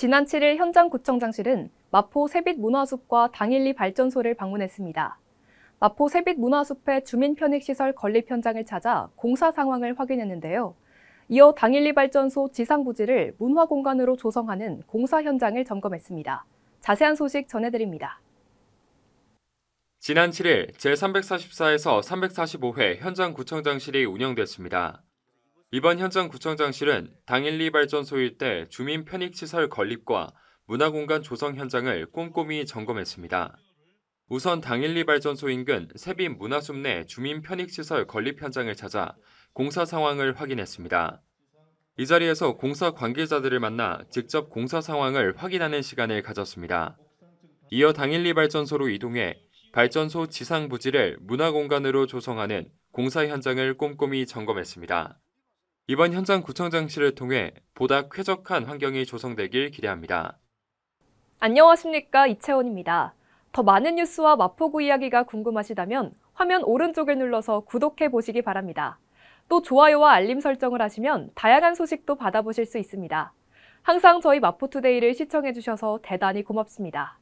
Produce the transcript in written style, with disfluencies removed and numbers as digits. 지난 7일 현장구청장실은 마포 새빛문화숲과 당인리 발전소를 방문했습니다. 마포 새빛문화숲의 주민편익시설 건립 현장을 찾아 공사 상황을 확인했는데요. 이어 당인리 발전소 지상 부지를 문화공간으로 조성하는 공사 현장을 점검했습니다. 자세한 소식 전해드립니다. 지난 7일 제344에서 345회 현장구청장실이 운영됐습니다. 이번 현장구청장실은 당인리 발전소 일대 주민 편익시설 건립과 문화공간 조성 현장을 꼼꼼히 점검했습니다. 우선 당인리 발전소 인근 새빛 문화숲 내 주민 편익시설 건립 현장을 찾아 공사 상황을 확인했습니다. 이 자리에서 공사 관계자들을 만나 직접 공사 상황을 확인하는 시간을 가졌습니다. 이어 당인리 발전소로 이동해 발전소 지상 부지를 문화공간으로 조성하는 공사 현장을 꼼꼼히 점검했습니다. 이번 현장 구청장실을 통해 보다 쾌적한 환경이 조성되길 기대합니다. 안녕하십니까, 이채원입니다. 더 많은 뉴스와 마포구 이야기가 궁금하시다면 화면 오른쪽을 눌러서 구독해 보시기 바랍니다. 또 좋아요와 알림 설정을 하시면 다양한 소식도 받아보실 수 있습니다. 항상 저희 마포투데이를 시청해주셔서 대단히 고맙습니다.